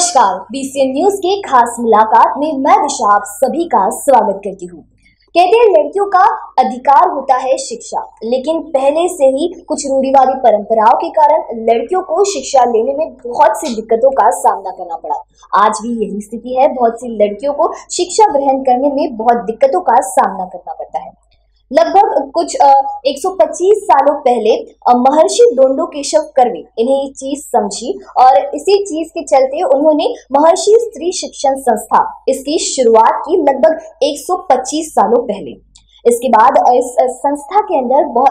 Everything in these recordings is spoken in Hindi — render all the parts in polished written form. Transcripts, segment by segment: नमस्कार, बीसीएन न्यूज़ के खास मुलाकात में मैं दिशा आप सभी का स्वागत करती हूँ। कहते हैं लड़कियों का अधिकार होता है शिक्षा, लेकिन पहले से ही कुछ रूढ़िवादी परंपराओं के कारण लड़कियों को शिक्षा लेने में बहुत सी दिक्कतों का सामना करना पड़ा। आज भी यही स्थिति है, बहुत सी लड़कियों को शिक्षा ग्रहण करने में बहुत दिक्कतों का सामना करना पड़ता है। लगभग कुछ 125 सालों पहले महर्षि धोंडो केशव कर्वे इन्हें ये चीज समझी और इसी चीज के चलते उन्होंने महर्षि स्त्री शिक्षण संस्था इसकी शुरुआत की, लगभग 125 सालों पहले। इसके बाद इस संस्था के अंदर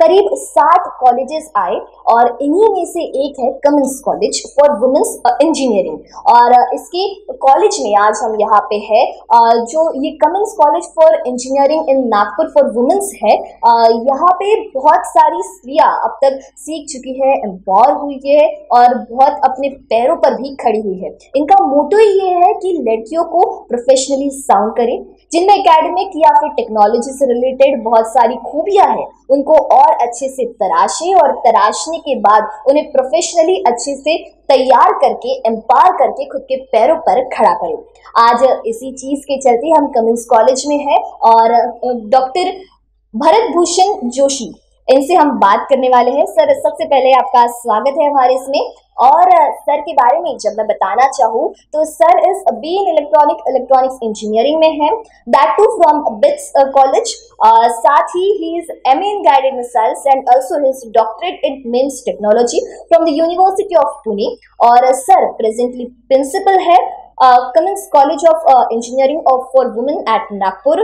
करीब 7 कॉलेजेस आए और इन्हीं में से एक है Cummins college for women's engineering. और इसके कॉलेज में आज हम यहाँ पे है, जो ये Cummins college for engineering in Nagpur for women's है, यहाँ पे बहुत सारी स्त्रियाँ अब तक सीख चुकी है, एम्पावर हुई है और बहुत अपने पैरों पर भी खड़ी हुई है। इनका मोटो ये है कि लड़कियों को प्रोफेशनली साउंड करें, जिनमें एकेडमिक या फिर टेक्नोलॉजी से रिलेटेड बहुत सारी खूबियां हैं, उनको और अच्छे से तराशें और तराशने के बाद उन्हें प्रोफेशनली अच्छे से तैयार करके, एम्पावर करके खुद के पैरों पर खड़ा करें। आज इसी चीज के चलते हम कमिंस कॉलेज में हैं और डॉक्टर भरत भूषण जोशी, इनसे हम बात करने वाले हैं। सर, सबसे पहले आपका स्वागत है हमारे इसमें। और सर के बारे में जब मैं बताना चाहूँ तो सर इस बी इन इलेक्ट्रॉनिक्स इंजीनियरिंग में है, that too from BITS college. साथ ही is M in guided missiles and also his doctorate in MEMS technology from the university of Pune. और सर प्रेजेंटली प्रिंसिपल है Cummins college of engineering of for women at Nagpur.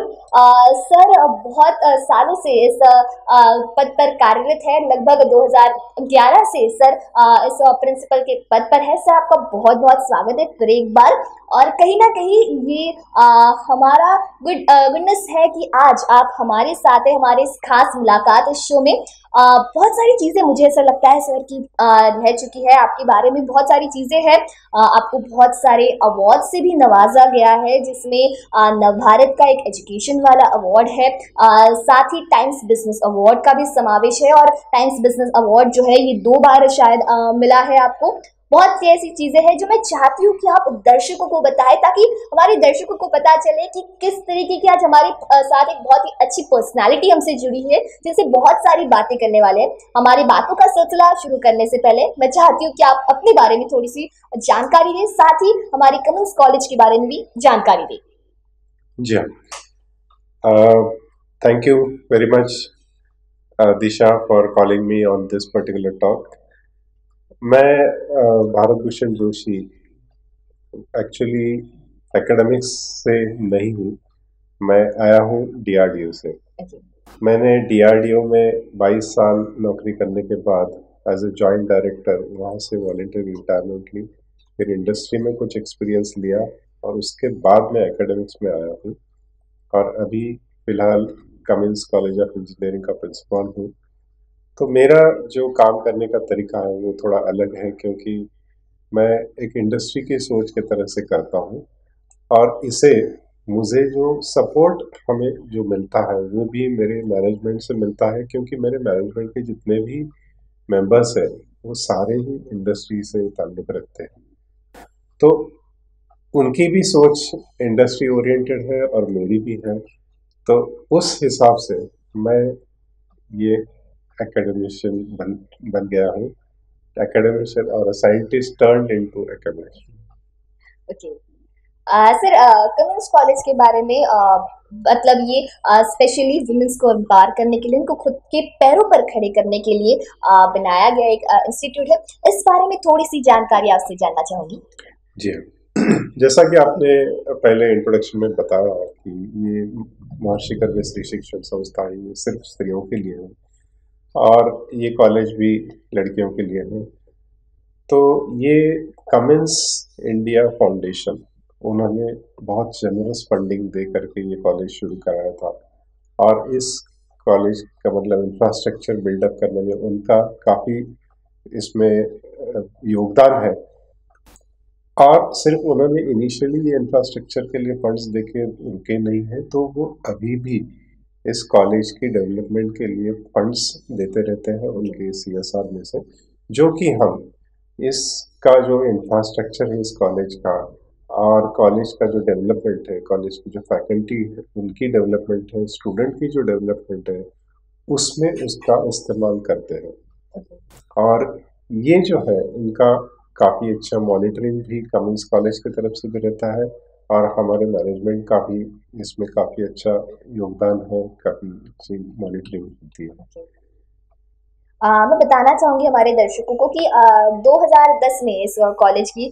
Sir बहुत सालों से इस पद पर कार्यरत है, लगभग 2011 से सर इस प्रिंसिपल के पद पर है। सर आपका बहुत बहुत स्वागत है फिर एक बार। और कहीं ना कहीं ये हमारा गुड विटनेस है कि आज आप हमारे साथ हैं, हमारे इस खास मुलाकात इस शो में। बहुत सारी चीज़ें मुझे ऐसा लगता है सर कि रह चुकी है, आपके बारे में बहुत सारी चीज़ें हैं। आपको बहुत सारे अवार्ड से भी नवाजा गया है, जिसमें नव भारत का एक एजुकेशन वाला अवार्ड है, साथ ही टाइम्स बिजनेस अवार्ड का भी समावेश है। और टाइम्स बिजनेस अवार्ड जो है ये 2 बार शायद मिला है आपको। बहुत सी ऐसी चीज़ें हैं जो मैं चाहती हूँ कि आप दर्शकों को बताएं, ताकि हमारे दर्शकों को पता चले कि किस तरीके की आज हमारे साथ एक बहुत ही अच्छी पर्सनालिटी हमसे जुड़ी है, जिनसे बहुत सारी बातें करने वाले हैं। हमारी बातों का सिलसिला शुरू करने से पहले मैं चाहती हूँ कि आप अपने बारे में थोड़ी सी जानकारी दें, साथ ही हमारे कमिंस कॉलेज के बारे में भी जानकारी दें। जी हाँ, thank you very much Disha for calling me on this particular talk. मैं भारत भूषण जोशी एक्चुअली एकेडमिक्स से नहीं हूँ, मैं आया हूँ डीआरडीओ से। मैंने डीआरडीओ में 22 साल नौकरी करने के बाद एज ए जॉइंट डायरेक्टर वहाँ से वॉलंटियर रिटायरमेंट ली, फिर इंडस्ट्री में कुछ एक्सपीरियंस लिया और उसके बाद मैं एकेडमिक्स में आया हूँ और अभी फ़िलहाल कमिंस कॉलेज ऑफ इंजीनियरिंग का प्रिंसिपल हूँ। तो मेरा जो काम करने का तरीका है वो थोड़ा अलग है, क्योंकि मैं एक इंडस्ट्री की सोच के तरह से करता हूँ और इसे मुझे जो सपोर्ट हमें जो मिलता है वो भी मेरे मैनेजमेंट से मिलता है, क्योंकि मेरे मैनेजमेंट के जितने भी मेंबर्स हैं वो सारे ही इंडस्ट्री से ताल्लुक़ रखते हैं। तो उनकी भी सोच इंडस्ट्री ओरिएंटेड है और मेरी भी है, तो उस हिसाब से मैं ये एकेडमिशियन बन गया हूँ, एकेडमिशियन और scientist turned into academician. Okay sir, Cummins college के बारे में मतलब ये स्पेशली वुमेन्स को एम्पावर करने के लिए, उनको खुद के पैरों पर खड़े करने के लिए बनाया गया एक इंस्टीट्यूट है। इस बारे में थोड़ी सी जानकारी आपसे जानना चाहूँगी। जी हाँ, जैसा कि आपने पहले इंट्रोडक्शन में बताया कि ये महर्षि कर्वे स्त्री शिक्षण संस्था है, ये सिर्फ स्त्रियों के लिए है और ये कॉलेज भी लड़कियों के लिए है। तो ये कमिंस इंडिया फाउंडेशन, उन्होंने बहुत जनरस फंडिंग दे करके ये कॉलेज शुरू कराया था और इस कॉलेज का मतलब इंफ्रास्ट्रक्चर बिल्डअप करने में उनका काफ़ी इसमें योगदान है। और सिर्फ उन्होंने इनिशियली ये इंफ्रास्ट्रक्चर के लिए फंड्स देके रुके नहीं हैं, तो वो अभी भी इस कॉलेज की डेवलपमेंट के लिए फंड्स देते रहते हैं उनके सीएसआर में से, जो कि हम इस का जो इंफ्रास्ट्रक्चर है इस कॉलेज का और कॉलेज का जो डेवलपमेंट है, कॉलेज की जो फैकल्टी है उनकी डेवलपमेंट है, स्टूडेंट की जो डेवलपमेंट है, उसमें उसका इस्तेमाल करते हैं। और ये जो है इनका काफ़ी अच्छा मॉनिटरिंग भी कमिंस कॉलेज की तरफ से भी रहता है और हमारे मैनेजमेंट का भी इसमें काफ़ी अच्छा योगदान है, काफ़ी अच्छी मॉनिटरिंग होती है। मैं बताना चाहूँगी हमारे दर्शकों को कि 2010 में इस कॉलेज की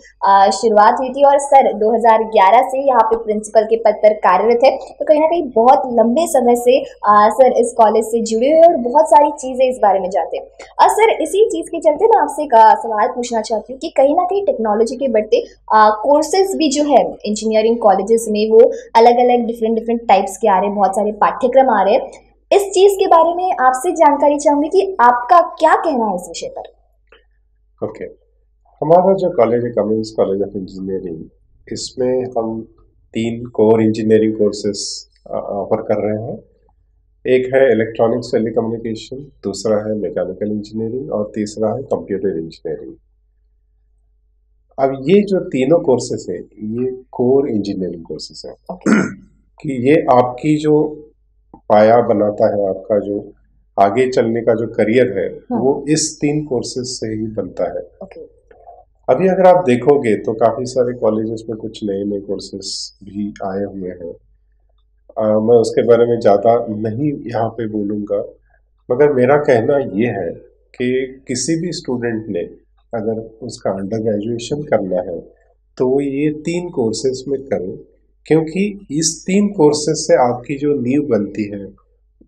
शुरुआत हुई थी और सर 2011 से यहाँ पे प्रिंसिपल के पद पर कार्यरत है। तो कहीं ना कहीं बहुत लंबे समय से सर इस कॉलेज से जुड़े हुए और बहुत सारी चीज़ें इस बारे में जानते हैं। सर इसी चीज़ के चलते मैं आपसे एक सवाल पूछना चाहती हूँ कि कहीं ना कहीं टेक्नोलॉजी के बढ़ते कोर्सेज भी जो है इंजीनियरिंग कॉलेजेस में वो अलग अलग डिफरेंट टाइप्स के आ रहे हैं, बहुत सारे पाठ्यक्रम आ रहे हैं। इस चीज के बारे में आपसे जानकारी चाहूंगी कि आपका क्या कहना है इस विषय पर। ओके, हमारा जो कॉलेज है कमिंस कॉलेज ऑफ इंजीनियरिंग, इसमें हम 3 कोर इंजीनियरिंग कोर्सेस ऑफर कर रहे हैं। एक है इलेक्ट्रॉनिक्स टेलीकम्युनिकेशन, दूसरा है मैकेनिकल इंजीनियरिंग और तीसरा है कंप्यूटर इंजीनियरिंग। अब ये जो तीनों कोर्सेस है ये कोर इंजीनियरिंग कोर्सेस है कि ये आपकी जो पाया बनाता है, आपका जो आगे चलने का जो करियर है वो इस 3 कोर्सेज से ही बनता है। अभी अगर आप देखोगे तो काफी सारे कॉलेजेस में कुछ नए नए कोर्सेज भी आए हुए हैं। मैं उसके बारे में ज्यादा नहीं यहाँ पे बोलूँगा, मगर मेरा कहना ये है कि किसी भी स्टूडेंट ने अगर उसका अंडर ग्रेजुएशन करना है तो वो ये 3 कोर्सेज में करें, क्योंकि इस 3 कोर्सेज से आपकी जो नींव बनती है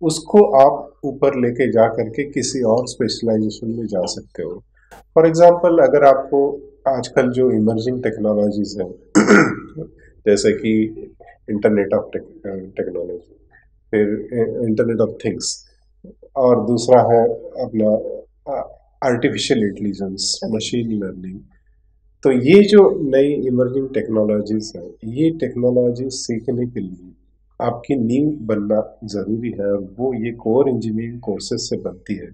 उसको आप ऊपर लेके जा करके किसी और स्पेशलाइजेशन में जा सकते हो। फॉर एग्जांपल, अगर आपको आजकल जो इमर्जिंग टेक्नोलॉजीज हैं जैसे कि इंटरनेट ऑफ टेक्नोलॉजी, फिर इंटरनेट ऑफ थिंग्स और दूसरा है अपना आर्टिफिशियल इंटेलिजेंस, मशीन लर्निंग, तो ये जो नई इमर्जिंग टेक्नोलॉजीज हैं ये टेक्नोलॉजी सीखने के लिए आपकी नींव बनना ज़रूरी है और वो ये कोर इंजीनियरिंग कोर्सेज से बनती है।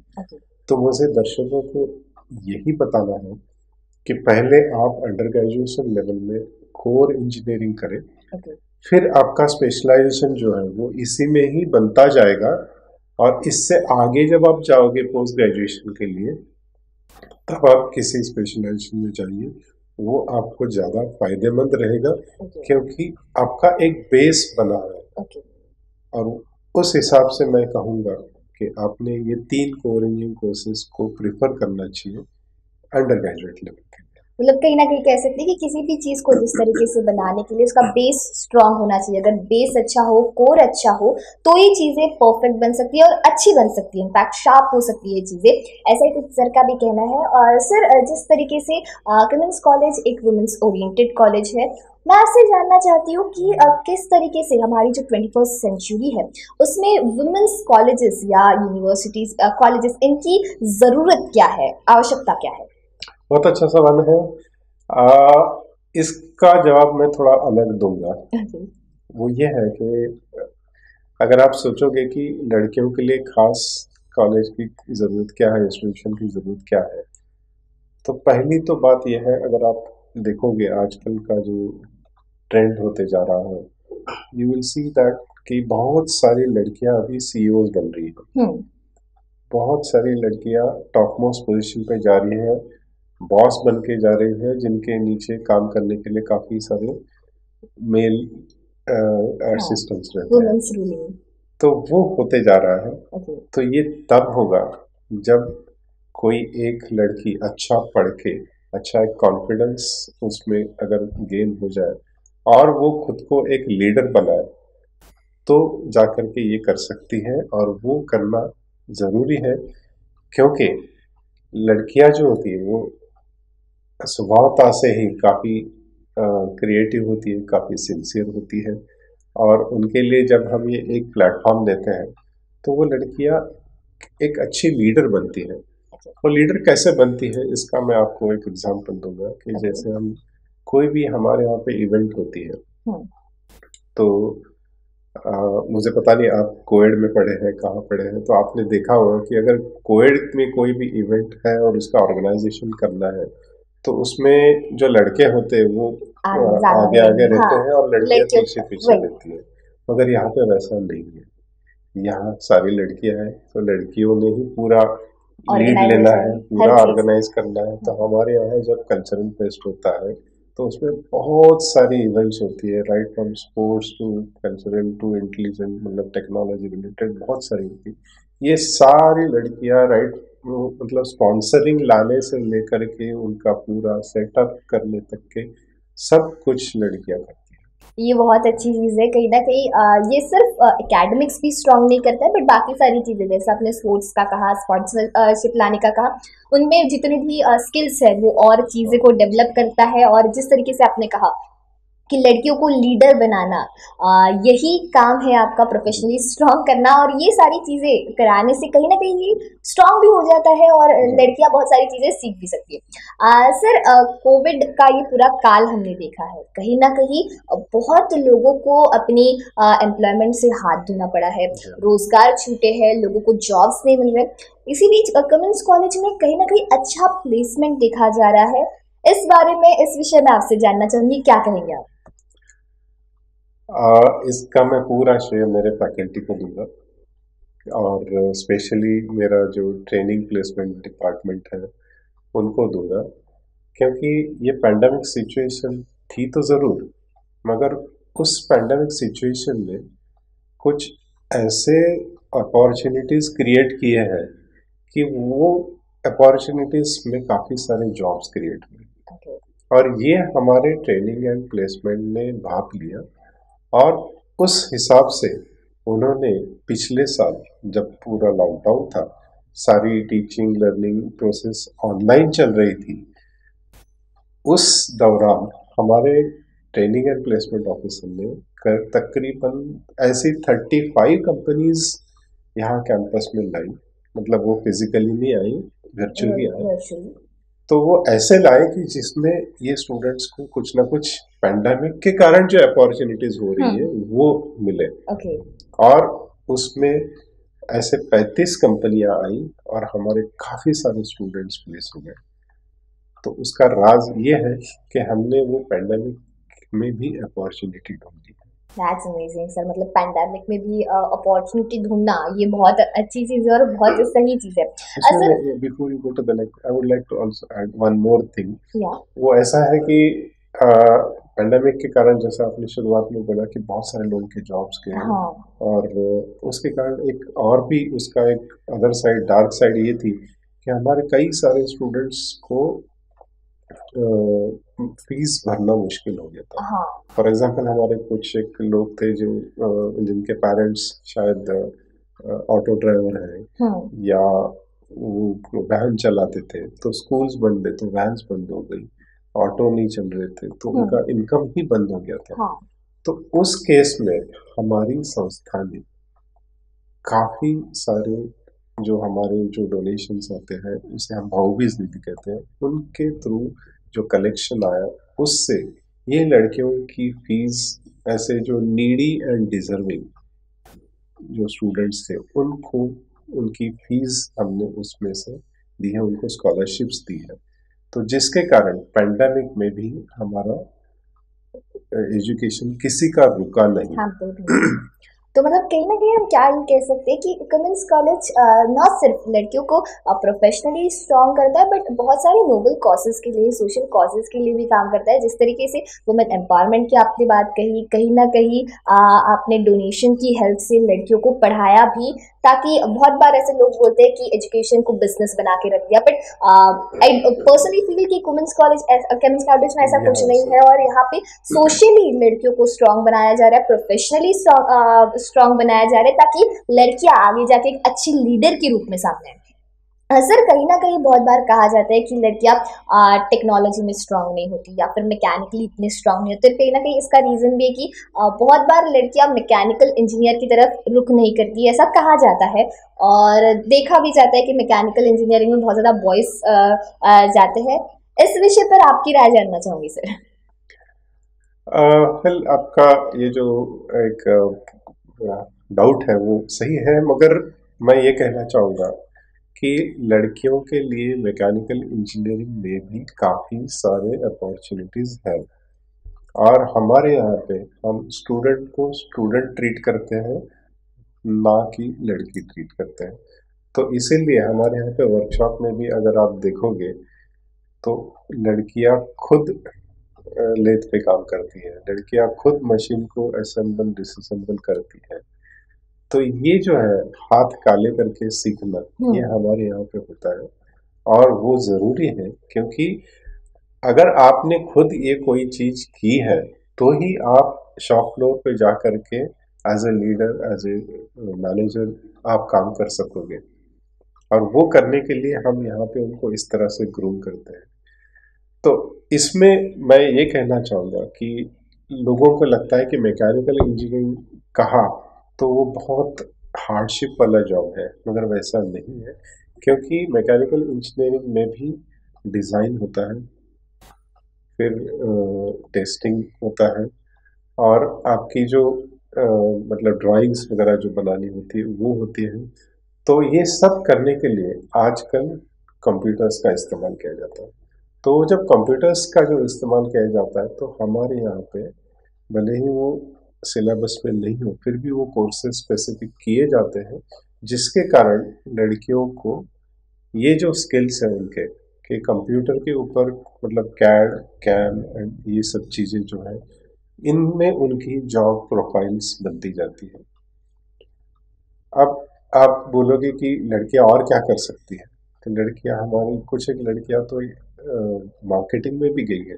तो मुझे दर्शकों को यही बताना है कि पहले आप अंडर ग्रेजुएशन लेवल में कोर इंजीनियरिंग करें, फिर आपका स्पेशलाइजेशन जो है वो इसी में ही बनता जाएगा और इससे आगे जब आप जाओगे पोस्ट ग्रेजुएशन के लिए तब आप किसी स्पेशलाइजेशन में जाइए, वो आपको ज़्यादा फायदेमंद रहेगा क्योंकि आपका एक बेस बना है। और उस हिसाब से मैं कहूँगा कि आपने ये 3 कोर इंजीनियरिंग कोर्सेज को प्रिफर करना चाहिए अंडर ग्रेजुएट लेवल के। मतलब कहीं ना कहीं कह सकते हैं कि किसी भी चीज़ को जिस तरीके से बनाने के लिए उसका बेस स्ट्रांग होना चाहिए। अगर बेस अच्छा हो, कोर अच्छा हो, तो ये चीज़ें परफेक्ट बन सकती है और अच्छी बन सकती है, इनफैक्ट शार्प हो सकती है ये चीज़ें। ऐसा ही कुछ सर का भी कहना है। और सर जिस तरीके से कमिंस कॉलेज एक वुमेंस ओरिएंटेड कॉलेज है, मैं आपसे जानना चाहती हूँ कि किस तरीके से हमारी जो 21st सेंचुरी है उसमें वुमेंस कॉलेजेस या यूनिवर्सिटीज कॉलेजेस इनकी ज़रूरत क्या है, आवश्यकता क्या है? बहुत अच्छा सवाल है। इसका जवाब मैं थोड़ा अलग दूंगा। वो ये है कि अगर आप सोचोगे कि लड़कियों के लिए खास कॉलेज की ज़रूरत क्या है, इंस्टीट्यूशन की ज़रूरत क्या है, तो पहली तो बात यह है, अगर आप देखोगे आजकल का जो ट्रेंड होते जा रहा है, यू विल सी दैट कि बहुत सारी लड़कियां अभी सीईओ बन रही हैं, बहुत सारी लड़कियां टॉप मोस्ट पोजिशन पर जा रही हैं, बॉस बन के जा रहे हैं, जिनके नीचे काम करने के लिए काफ़ी सारे मेल असिस्टेंट्स रहते हैं। तो वो होते जा रहा है। तो ये तब होगा जब कोई एक लड़की अच्छा पढ़ के अच्छा एक कॉन्फिडेंस उसमें अगर गेन हो जाए और वो खुद को एक लीडर बनाए तो जाकर के ये कर सकती है। और वो करना ज़रूरी है क्योंकि लड़कियां जो होती है वो स्वभावता से ही काफ़ी क्रिएटिव होती है, काफ़ी सिंसियर होती है और उनके लिए जब हम ये एक प्लेटफॉर्म देते हैं तो वो लड़कियां एक अच्छी लीडर बनती है। वो लीडर कैसे बनती है इसका मैं आपको एक एग्जांपल दूंगा कि जैसे हम कोई भी हमारे यहाँ पे इवेंट होती है तो मुझे पता नहीं आप कोएड में पढ़े हैं, कहाँ पढ़े हैं, तो आपने देखा होगा कि अगर कोएड में कोई भी इवेंट है और उसका ऑर्गेनाइजेशन करना है तो उसमें जो लड़के होते हैं वो आगे आगे रहते हैं और लड़कियां पीछे पीछे रहती है, मगर यहाँ पे वैसा नहीं है। यहाँ सारी लड़कियां हैं तो लड़कियों ने ही पूरा लीड लेना है, पूरा ऑर्गेनाइज करना है। तो हमारे यहाँ जब कल्चरल फेस्ट होता है तो उसमें बहुत सारी इवेंट्स होती है, right from sports to cultural to intelligent, मतलब टेक्नोलॉजी रिलेटेड बहुत सारी होती है। ये सारी लड़कियाँ राइट मतलब स्पॉन्सरिंग लाने से लेकर के उनका पूरा सेटअप करने तक के सब कुछ लड़कियां करती हैं। ये बहुत अच्छी चीज़ है। कहीं ना कहीं ये सिर्फ एकेडमिक्स भी स्ट्रॉन्ग नहीं करता है, बट बाकी सारी चीज़ें जैसे आपने स्पोर्ट्स का कहा, स्पॉन्सरशिप लाने का कहा, उनमें जितनी भी स्किल्स है वो और चीज़ें को डेवलप करता है। और जिस तरीके से आपने कहा कि लड़कियों को लीडर बनाना, यही काम है आपका, प्रोफेशनली स्ट्रॉन्ग करना, और ये सारी चीज़ें कराने से कहीं ना कहीं ये स्ट्रॉन्ग भी हो जाता है और लड़कियां बहुत सारी चीज़ें सीख भी सकती है। सर, कोविड का ये पूरा काल हमने देखा है, कहीं ना कहीं बहुत लोगों को अपनी एम्प्लॉयमेंट से हाथ धोना पड़ा है, रोजगार छूटे हैं, लोगों को जॉब्स नहीं मिल रहे। इसी बीच कमिंस कॉलेज में कहीं ना कहीं अच्छा प्लेसमेंट देखा जा रहा है। इस बारे में, इस विषय में आपसे जानना चाहूंगी, क्या कहेंगे आप? इसका मैं पूरा श्रेय मेरे फैकल्टी को दूंगा और स्पेशली मेरा जो ट्रेनिंग प्लेसमेंट डिपार्टमेंट है उनको दूंगा, क्योंकि ये पैंडमिक सिचुएशन थी तो ज़रूर, मगर उस पैंडमिक सिचुएशन में कुछ ऐसे अपॉर्चुनिटीज़ क्रिएट किए हैं कि वो अपॉर्चुनिटीज़ में काफ़ी सारे जॉब्स क्रिएट हुए और ये हमारे ट्रेनिंग एंड प्लेसमेंट ने भाप लिया। और उस हिसाब से उन्होंने पिछले साल जब पूरा लॉकडाउन था, सारी टीचिंग लर्निंग प्रोसेस ऑनलाइन चल रही थी, उस दौरान हमारे ट्रेनिंग एंड प्लेसमेंट ऑफिसर ने तकरीबन ऐसी 35 कंपनीज यहाँ कैंपस में लाई, मतलब वो फिजिकली नहीं आई, वर्चुअली आई। तो वो ऐसे लाए कि जिसमें ये स्टूडेंट्स को कुछ ना कुछ पैंडेमिक के कारण जो अपॉर्चुनिटीज हो रही है वो मिले। और उसमें ऐसे 35 कंपनियां आई और हमारे काफ़ी सारे स्टूडेंट्स प्लेस हो गए। तो उसका राज ये है कि हमने वो पैंडेमिक में भी अपॉर्चुनिटी ढूंढी। That's amazing, sir. मतलब पैंडेमिक में भी अपॉर्चुनिटी ढूंढना ये बहुत अच्छी चीज़ है और बहुत सही चीज़ है। Sir, before you go to the next, I would like to also add one more thing. वो ऐसा है कि पैंडेमिक के कारण, जैसा आपने शुरुआत में बोला कि बहुत सारे लोगों के जॉब्स गए और उसके कारण एक और भी उसका एक अदर साइड, डार्क साइड ये थी कि हमारे कई सारे स्टूडेंट्स को फीस भरना मुश्किल हो गया था। फॉर एग्जाम्पल, हमारे कुछ एक लोग थे जो जिनके पेरेंट्स शायद ऑटो ड्राइवर हैं या वो वैन चलाते थे, तो स्कूल्स बंद थे तो वैन्स बंद हो गई, ऑटो नहीं चल रहे थे तो उनका इनकम ही बंद हो गया था। तो उस केस में हमारी संस्था ने काफ़ी सारे जो हमारे जो डोनेशंस आते हैं, उसे हम भाऊबीज नीति कहते हैं, उनके थ्रू जो कलेक्शन आया उससे ये लड़कियों की फीस ऐसे जो नीडी एंड डिजर्विंग जो स्टूडेंट्स थे उनको उनकी फीस हमने उसमें से दी है, उनको स्कॉलरशिप्स दी है। तो जिसके कारण पैंडेमिक में भी हमारा एजुकेशन किसी का रुका नहीं। तो मतलब कहीं ना कहीं हम क्या ये कह सकते हैं कि कमिंस कॉलेज न सिर्फ लड़कियों को प्रोफेशनली स्ट्रॉन्ग करता है, बट बहुत सारे नोबल कॉजेस के लिए, सोशल कॉजेस के लिए भी काम करता है। जिस तरीके से वुमेन एम्पावरमेंट की आपने बात कही, कहीं ना कहीं आपने डोनेशन की हेल्प से लड़कियों को पढ़ाया भी, ताकि बहुत बार ऐसे लोग बोलते हैं कि एजुकेशन को बिजनेस बना के रख दिया, बट आई पर्सनली फील कि कमिंस कॉलेज में ऐसा कुछ नहीं है और यहाँ पे सोशली लड़कियों को स्ट्रॉन्ग बनाया जा रहा है, प्रोफेशनली स्ट्रॉन्ग बनाया जा रहा है, ताकि लड़कियां आगे जाके एक अच्छी लीडर के रूप में सामने आए। सर, कहीं ना कहीं बहुत बार कहा जाता है कि लड़कियां टेक्नोलॉजी में स्ट्रांग नहीं होती या फिर मैकेनिकली इतने स्ट्रांग नहीं होते। कहीं ना कहीं इसका रीज़न भी है कि बहुत बार लड़कियां मैकेनिकल इंजीनियर की तरफ रुख नहीं करती, ऐसा कहा जाता है। और देखा भी जाता है कि मैकेनिकल इंजीनियरिंग में बहुत ज़्यादा बॉयज जाते हैं। इस विषय पर आपकी राय जानना चाहूँगी सर। फिल आपका ये जो एक डाउट है वो सही है, मगर मैं ये कहना चाहूँगा कि लड़कियों के लिए मैकेनिकल इंजीनियरिंग में भी काफ़ी सारे अपॉर्चुनिटीज़ हैं। और हमारे यहाँ पे हम स्टूडेंट को स्टूडेंट ट्रीट करते हैं, ना कि लड़की ट्रीट करते हैं। तो इसीलिए हमारे यहाँ पे वर्कशॉप में भी अगर आप देखोगे तो लड़कियाँ खुद लेथ पे काम करती है, लड़कियाँ खुद मशीन को असेंबल डिसअसेंबल करती है। तो ये जो है हाथ काले करके सीखना, ये हमारे यहाँ पे होता है और वो ज़रूरी है, क्योंकि अगर आपने खुद ये कोई चीज़ की है तो ही आप शॉप फ्लोर पे जा करके as a leader, as a manager आप काम कर सकोगे। और वो करने के लिए हम यहाँ पे उनको इस तरह से ग्रूम करते हैं। तो इसमें मैं ये कहना चाहूँगा कि लोगों को लगता है कि मैकेनिकल इंजीनियरिंग कहा तो वो बहुत हार्डशिप वाला जॉब है, मगर वैसा नहीं है, क्योंकि मैकेनिकल इंजीनियरिंग में भी डिज़ाइन होता है, फिर टेस्टिंग होता है, और आपकी जो मतलब ड्राइंग्स वगैरह जो बनानी होती है वो होती है। तो ये सब करने के लिए आजकल कंप्यूटर्स का इस्तेमाल किया जाता है। तो जब कंप्यूटर्स का जो इस्तेमाल किया जाता है तो हमारे यहाँ पे भले ही वो सिलेबस में नहीं हो, फिर भी वो कोर्सेज स्पेसिफिक किए जाते हैं, जिसके कारण लड़कियों को ये जो स्किल्स हैं उनके कि कंप्यूटर के ऊपर मतलब कैड कैम एंड ये सब चीज़ें जो है, इनमें उनकी जॉब प्रोफाइल्स बनती जाती है। अब आप बोलोगे कि लड़कियां और क्या कर सकती है, तो लड़कियां हमारी कुछ एक लड़कियां तो मार्केटिंग में भी गई है,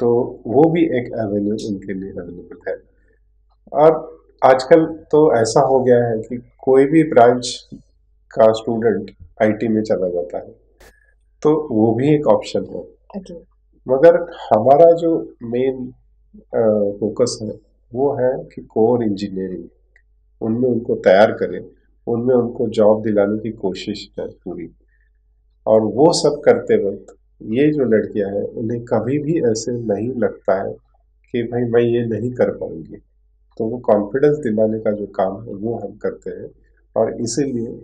तो वो भी एक एवेन्यू उनके लिए अवेलेबल है। और आजकल तो ऐसा हो गया है कि कोई भी ब्रांच का स्टूडेंट आईटी में चला जाता है, तो वो भी एक ऑप्शन है। मगर हमारा जो मेन फोकस है वो है कि कोर इंजीनियरिंग, उनमें उनको तैयार करें, उनमें उनको जॉब दिलाने की कोशिश है पूरी। और वो सब करते वक्त ये जो लड़कियां हैं उन्हें कभी भी ऐसे नहीं लगता है कि भाई मैं ये नहीं कर पाऊंगी, तो वो कॉन्फिडेंस दिलाने का जो काम है वो हम करते हैं। और इसीलिए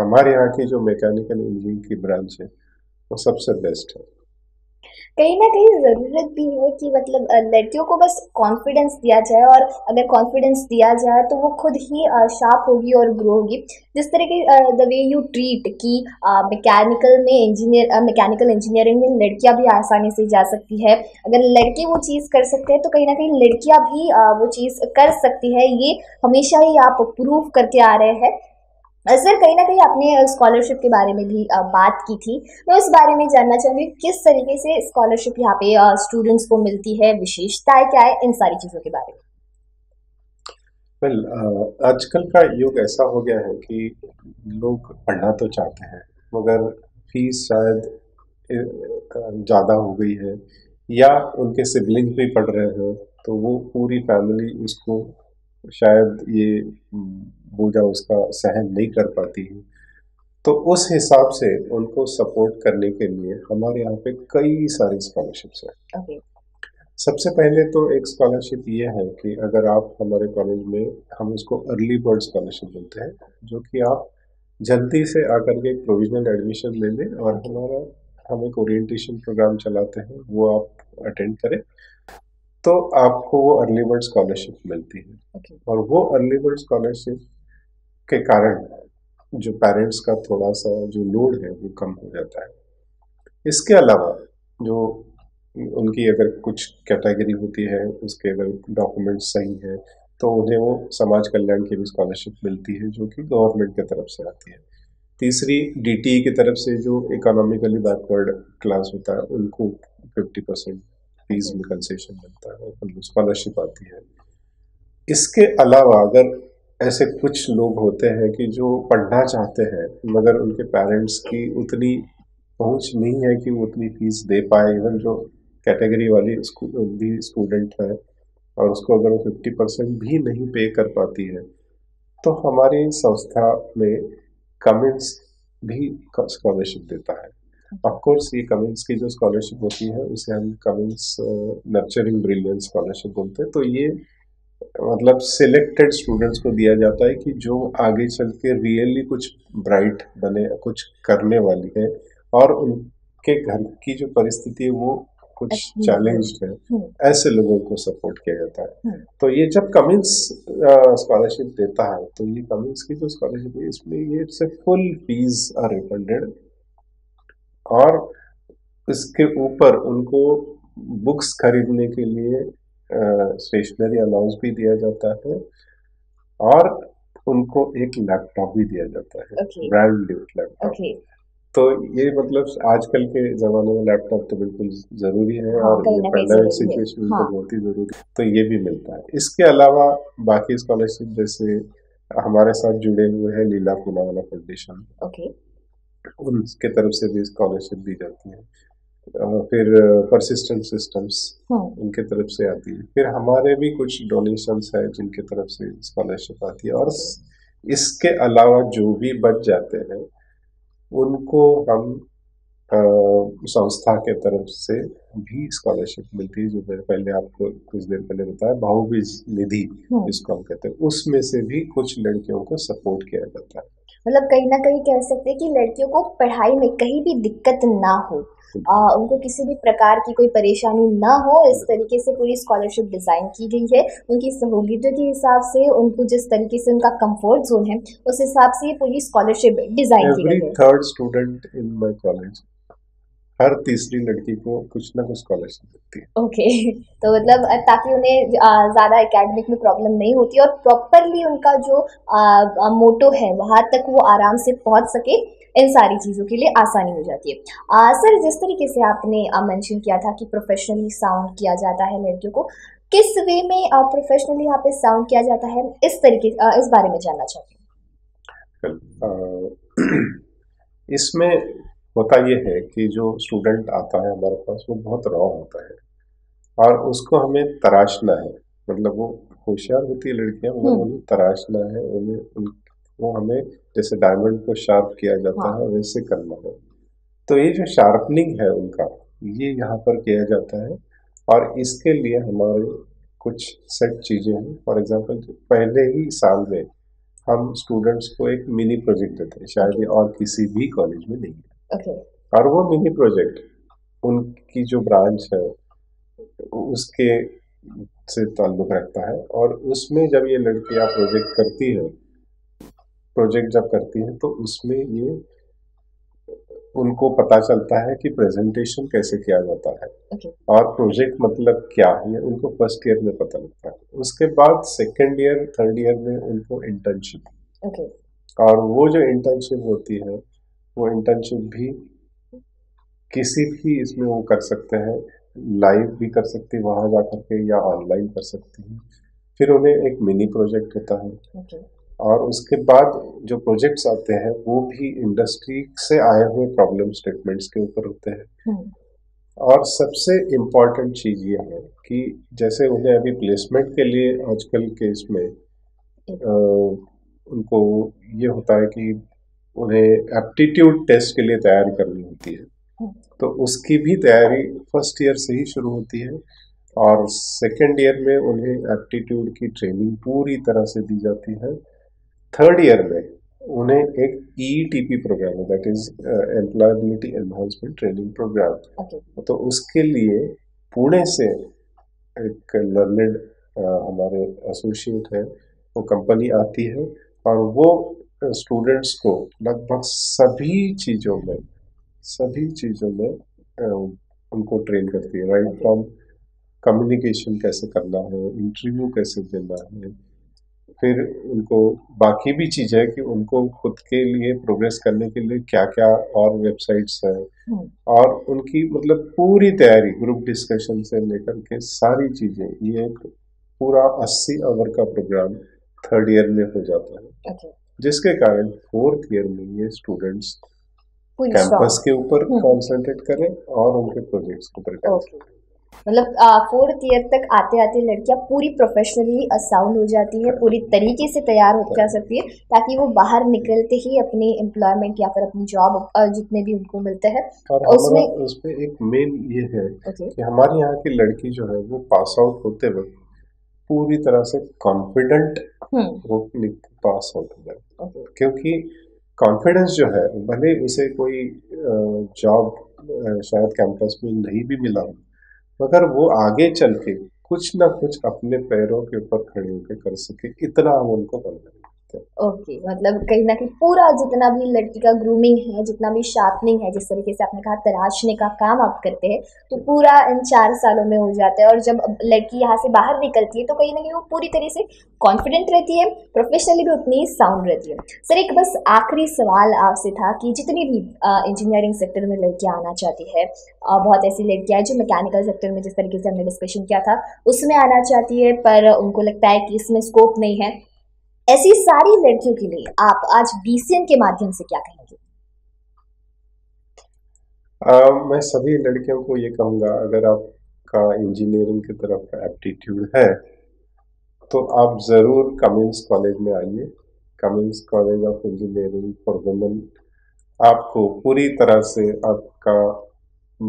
हमारे यहाँ की जो मैकेनिकल इंजीनियरिंग की ब्रांच है वो सबसे बेस्ट है। कहीं ना कहीं ज़रूरत भी है कि मतलब लड़कियों को बस कॉन्फिडेंस दिया जाए, और अगर कॉन्फिडेंस दिया जाए तो वो खुद ही शार्प होगी और ग्रो होगी। जिस तरह की द वे यू ट्रीट कि मैकेनिकल इंजीनियरिंग में लड़कियां भी आसानी से जा सकती है, अगर लड़के वो चीज़ कर सकते हैं तो कहीं ना कहीं लड़कियां भी वो चीज़ कर सकती है। ये हमेशा ही आप प्रूव करके आ रहे हैं। सर, कहीं ना कहीं आपने स्कॉलरशिप के बारे में भी बात की थी, मैं उस बारे में जानना चाहूँगी किस तरीके से स्कॉलरशिप यहाँ पे स्टूडेंट्स को मिलती है, विशेषताएं क्या है, इन सारी चीज़ों के बारे में। वेल, आजकल का युग ऐसा हो गया है कि लोग पढ़ना तो चाहते हैं मगर फीस शायद ज़्यादा हो गई है, या उनके सिबलिंग्स भी पढ़ रहे हैं तो वो पूरी फैमिली उसको शायद ये बोझा उसका सहन नहीं कर पाती है। तो उस हिसाब से उनको सपोर्ट करने के लिए हमारे यहाँ पे कई सारी स्कॉलरशिप्स हैं। सबसे पहले तो एक स्कॉलरशिप ये है कि अगर आप हमारे कॉलेज में, हम उसको अर्ली बर्ड स्कॉलरशिप बोलते हैं, जो कि आप जल्दी से आकर के एक प्रोविजनल एडमिशन ले लें और हम एक ओरिएंटेशन प्रोग्राम चलाते हैं वो आप अटेंड करें, तो आपको वो अर्ली बर्ड स्कॉलरशिप मिलती है। और वो अर्ली बर्ड स्कॉलरशिप के कारण जो पेरेंट्स का थोड़ा सा जो लोड है वो कम हो जाता है। इसके अलावा जो उनकी अगर कुछ कैटेगरी होती है, उसके अगर डॉक्यूमेंट्स सही है तो उन्हें वो समाज कल्याण की भी स्कॉलरशिप मिलती है, जो कि गवर्नमेंट की तरफ से आती है। तीसरी, डीटीई की तरफ से जो इकोनॉमिकली बैकवर्ड क्लास होता है उनको 50% फीस में कंसेशन मिलता है, उनको स्कॉलरशिप आती है। इसके अलावा अगर ऐसे कुछ लोग होते हैं कि जो पढ़ना चाहते हैं मगर उनके पेरेंट्स की उतनी पहुंच नहीं है कि वो उतनी फीस दे पाए, इवन जो कैटेगरी वाली भी स्टूडेंट है और उसको अगर वो 50% भी नहीं पे कर पाती है, तो हमारी संस्था में कमिंस भी स्कॉलरशिप देता है। ऑफकोर्स ये कमिंस की जो स्कॉलरशिप होती है उसे हम कमिंस नर्चरिंग ब्रिलियंस स्कॉलरशिप बोलते हैं। तो ये मतलब सिलेक्टेड स्टूडेंट्स को दिया जाता है कि जो आगे चल के रियली कुछ ब्राइट बने, कुछ करने वाली है, और उनके घर की जो परिस्थिति है वो कुछ चैलेंज्ड है, ऐसे लोगों को सपोर्ट किया जाता है। तो ये जब कमिंस स्कॉलरशिप देता है तो ये कमिंस की जो स्कॉलरशिप है इसमें ये से फुल फीस आर रिफंडेड, और इसके ऊपर उनको बुक्स खरीदने के लिए स्टेशनरी अलाउंस भी दिया जाता है और उनको एक लैपटॉप भी दिया जाता है, ब्रांड न्यू लैपटॉप। तो ये मतलब आजकल के जमाने में लैपटॉप तो बिल्कुल जरूरी है, और पैंडेमिक सिचुएशन तो बहुत ही जरूरी है, तो ये भी मिलता है। इसके अलावा बाकी स्कॉलरशिप जैसे हमारे साथ जुड़े हुए हैं लीला फूला फाउंडेशन, उनके तरफ से भी स्कॉलरशिप दी जाती है। फिर परसिस्टेंस सिस्टम्स उनके तरफ से आती है। फिर हमारे भी कुछ डोनेशंस है जिनके तरफ से स्कॉलरशिप आती है, और इसके अलावा जो भी बच जाते हैं उनको हम संस्था के तरफ से भी स्कॉलरशिप मिलती है, जो मैंने पहले आपको कुछ देर पहले बताया बहुभुज निधि जिसको हम कहते हैं, उसमें से भी कुछ लड़कियों को सपोर्ट किया जाता है। मतलब कहीं ना कहीं कह सकते हैं कि लड़कियों को पढ़ाई में कहीं भी दिक्कत ना हो, उनको किसी भी प्रकार की कोई परेशानी ना हो, इस तरीके से पूरी स्कॉलरशिप डिज़ाइन की गई है। उनकी सहूलियतों के हिसाब से, उनको जिस तरीके से उनका कंफर्ट जोन है उस हिसाब से ये पूरी स्कॉलरशिप डिज़ाइन की गई है। Third student in my college, हर तीसरी लड़की को कुछ ना कुछ स्कॉलरशिप मिलती है। तो मतलब ताकि उन्हें ज़्यादा एकेडमिक में प्रॉब्लम नहीं होती और प्रॉपरली उनका जो मोटो है वहाँ तक वो आराम से पहुँच सके, इन सारी चीज़ों के लिए आसानी हो जाती है। सर, जिस तरीके से आपने मेंशन किया था कि प्रोफेशनली साउंड किया जाता है लड़कियों को, किस वे में प्रोफेशनली यहाँ पे साउंड किया जाता है, इस तरीके इस बारे में जानना चाहती हूँ। इसमें होता ये है कि जो स्टूडेंट आता है हमारे पास वो बहुत रॉ होता है और उसको हमें तराशना है। मतलब वो होशियार होती है लड़कियाँ, उन्हें तराशना है, उन्हें वो हमें जैसे डायमंड को शार्प किया जाता है वैसे करना है। तो ये जो शार्पनिंग है उनका, ये यहाँ पर किया जाता है, और इसके लिए हमारे कुछ सेट चीज़ें हैं। फॉर एग्जांपल, पहले ही साल में हम स्टूडेंट्स को एक मिनी प्रोजेक्ट देते हैं, शायद ये और किसी भी कॉलेज में नहीं है। और वो मिनी प्रोजेक्ट उनकी जो ब्रांच है उसके से ताल्लुक़ रखता है, और उसमें जब ये लड़कियाँ प्रोजेक्ट जब करती हैं तो उसमें ये उनको पता चलता है कि प्रेजेंटेशन कैसे किया जाता है और प्रोजेक्ट मतलब क्या है, उनको फर्स्ट ईयर में पता लगता है। उसके बाद सेकेंड ईयर, थर्ड ईयर में उनको इंटर्नशिप, और वो जो इंटर्नशिप होती है वो इंटर्नशिप भी किसी भी इसमें वो कर सकते हैं, लाइव भी कर सकती है वहाँ जा कर के या ऑनलाइन कर सकती हैं। फिर उन्हें एक मिनी प्रोजेक्ट होता है, और उसके बाद जो प्रोजेक्ट्स आते हैं वो भी इंडस्ट्री से आए हुए प्रॉब्लम स्टेटमेंट्स के ऊपर होते हैं। और सबसे इम्पॉर्टेंट चीज़ ये है कि जैसे उन्हें अभी प्लेसमेंट के लिए आजकल के इसमें उनको ये होता है कि उन्हें एप्टीट्यूड टेस्ट के लिए तैयारी करनी होती है, तो उसकी भी तैयारी फर्स्ट ईयर से ही शुरू होती है, और सेकेंड ईयर में उन्हें एप्टीट्यूड की ट्रेनिंग पूरी तरह से दी जाती है। थर्ड ईयर में उन्हें एक EETP प्रोग्राम है, that is employability enhancement training program, तो उसके लिए पुणे से एक लर्नेड हमारे एसोसिएट है, वो कंपनी आती है और वो स्टूडेंट्स को लगभग सभी चीज़ों में उनको ट्रेन करती है। राइट फ्रॉम कम्युनिकेशन कैसे करना है, इंटरव्यू कैसे देना है, फिर उनको बाकी भी चीज़ है कि उनको खुद के लिए प्रोग्रेस करने के लिए क्या क्या और वेबसाइट्स हैं, और उनकी मतलब पूरी तैयारी ग्रुप डिस्कशन से लेकर के सारी चीज़ें, ये एक पूरा 80 आवर का प्रोग्राम थर्ड ईयर में हो जाता है, जिसके कारण फोर्थ ईयर में ये स्टूडेंट्स कैंपस के ऊपर कॉन्सेंट्रेट करें और उनके प्रोजेक्ट्स के ऊपर करें। मतलब फोर्थ ईयर तक आते आते लड़कियां पूरी प्रोफेशनली साउंड हो जाती है, पूरी तरीके से तैयार हो जा सकती है, ताकि वो बाहर निकलते ही अपने एम्प्लॉयमेंट या फिर अपनी जॉब जितने भी उनको मिलता है। और उसमें एक मेन ये है कि हमारे यहाँ की लड़की जो है वो पास आउट होते वक्त पूरी तरह से कॉन्फिडेंट वो पास होती है, क्योंकि कॉन्फिडेंस जो है भले उसे कोई जॉब शायद कैंपस में नहीं भी मिला हो, मगर वो आगे चल के कुछ ना कुछ अपने पैरों के ऊपर खड़े होकर कर सके, इतना हम उनको कॉन्फिडेंट देते हैं। ओके, मतलब कहीं ना कहीं पूरा जितना भी लड़की का ग्रूमिंग है, जितना भी शार्पनिंग है, जिस तरीके से आपने कहा तराशने का काम आप करते हैं, तो पूरा इन 4 सालों में हो जाता है। और जब लड़की यहाँ से बाहर निकलती है तो कहीं ना कहीं वो पूरी तरह से कॉन्फिडेंट रहती है, प्रोफेशनली भी उतनी ही साउंड रहती है। सर, एक बस आखिरी सवाल आपसे था कि जितनी भी इंजीनियरिंग सेक्टर में लड़कियाँ आना चाहती है, बहुत ऐसी लड़कियाँ हैं जो मैकेनिकल सेक्टर में जिस तरीके से हमने डिस्कशन किया था उसमें आना चाहती है पर उनको लगता है कि इसमें स्कोप नहीं है, ऐसी सारी लड़कियों के लिए आप आज बीसीएन के माध्यम से क्या कहेंगे? मैं सभी लड़कियों को ये कहूँगा, अगर आपका इंजीनियरिंग की तरफ एप्टीट्यूड है तो आप ज़रूर कमिंस कॉलेज में आइए। Cummins college of engineering for women आपको पूरी तरह से आपका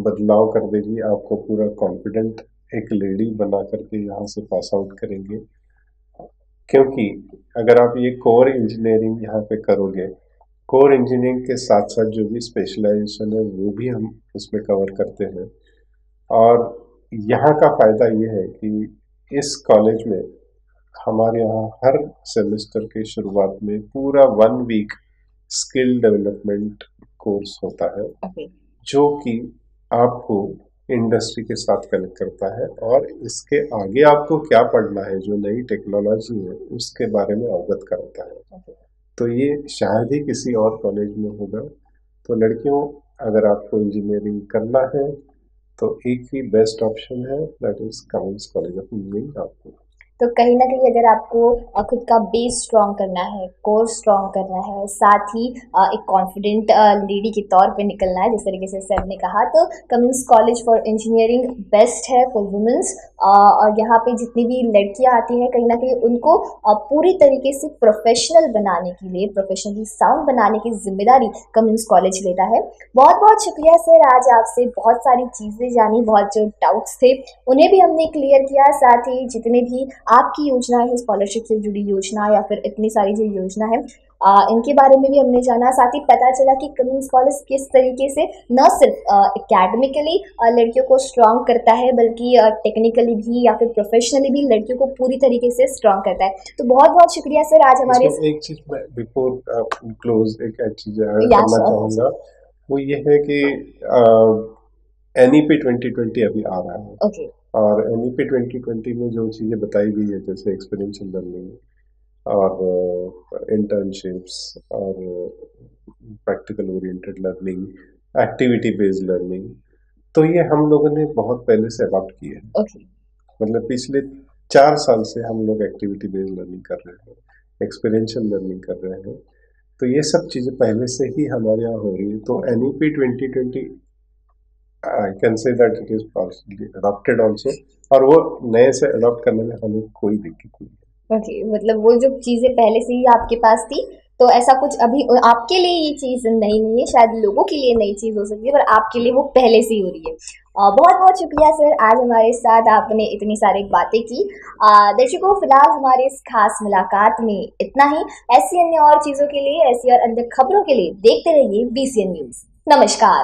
बदलाव कर देगी, आपको पूरा कॉन्फिडेंट एक लेडी बना करके यहाँ से पास आउट करेंगे। क्योंकि अगर आप ये कोर इंजीनियरिंग यहाँ पे करोगे, कोर इंजीनियरिंग के साथ साथ जो भी स्पेशलाइजेशन है वो भी हम उसमें कवर करते हैं। और यहाँ का फ़ायदा ये है कि इस कॉलेज में हमारे यहाँ हर सेमेस्टर के शुरुआत में पूरा 1 वीक स्किल डेवलपमेंट कोर्स होता है, जो कि आपको इंडस्ट्री के साथ कनेक्ट करता है और इसके आगे आपको क्या पढ़ना है, जो नई टेक्नोलॉजी है उसके बारे में अवगत कराता है। तो ये शायद ही किसी और कॉलेज में होगा। तो लड़कियों, अगर आपको इंजीनियरिंग करना है तो एक ही बेस्ट ऑप्शन है, that is Cummins college of engineering. आपको तो कहीं ना कहीं अगर आपको खुद का बेस स्ट्रॉन्ग करना है, कोर स्ट्रॉन्ग करना है, साथ ही एक कॉन्फिडेंट लेडी के तौर पे निकलना है, जिस तरीके से सर ने कहा, तो Cummins college for engineering best है फॉर वुमेन्स। और यहाँ पे जितनी भी लड़कियाँ आती हैं कहीं ना कहीं उनको पूरी तरीके से प्रोफेशनल बनाने के लिए, प्रोफेशनली साउंड बनाने की जिम्मेदारी कमिंस कॉलेज लेता है। बहुत बहुत शुक्रिया सर, आज आपसे बहुत सारी चीज़ें जानी, बहुत जो डाउट्स थे उन्हें भी हमने क्लियर किया, साथ ही जितने भी आपकी योजना है, स्कॉलरशिप से जुड़ी योजना या फिर इतनी सारी जो योजना है इनके बारे में भी हमने जाना। साथ ही पता चला कि कमिंस कॉलेज किस तरीके से न सिर्फ एकेडमिकली लड़कियों को स्ट्रॉन्ग करता है, बल्कि टेक्निकली भी या फिर प्रोफेशनली भी लड़कियों को पूरी तरीके से स्ट्रॉन्ग करता है। तो बहुत बहुत शुक्रिया सर। आज हमारे एक चीज बिफोर क्लोज एक अच्छी करना चाहूँगा, वो ये है कि एनईपी 2020 अभी आ रहा है। ओके। और एनईपी 2020 में जो चीज़ें बताई गई है, जैसे एक्सपीरियंशियल लर्निंग और इंटर्नशिप्स और practical oriented learning, activity based learning, तो ये हम लोगों ने बहुत पहले से अडॉप्ट किया है। मतलब पिछले 4 साल से हम लोग एक्टिविटी बेस्ड लर्निंग कर रहे हैं, एक्सपीरियंशियल लर्निंग कर रहे हैं, तो ये सब चीज़ें पहले से ही हमारे यहाँ हो रही है। तो NEP 2020 I can say that it is partially adopted also, और वो नए से अडॉप्ट करने में हमें कोई दिक्कत नहीं। ओके, मतलब वो जो चीज़ें पहले से ही आपके पास थी, तो ऐसा कुछ अभी आपके लिए ये चीज़ नई नहीं है, शायद लोगों के लिए नई चीज़ हो सकती है, पर आपके लिए वो पहले से ही हो रही है। बहुत बहुत शुक्रिया सर, आज हमारे साथ आपने इतनी सारी बातें की। दर्शकों, फिलहाल हमारे इस खास मुलाकात में इतना ही। ऐसी अन्य और चीज़ों के लिए, ऐसी और अन्य खबरों के लिए देखते रहिए बीसीएन न्यूज़। नमस्कार।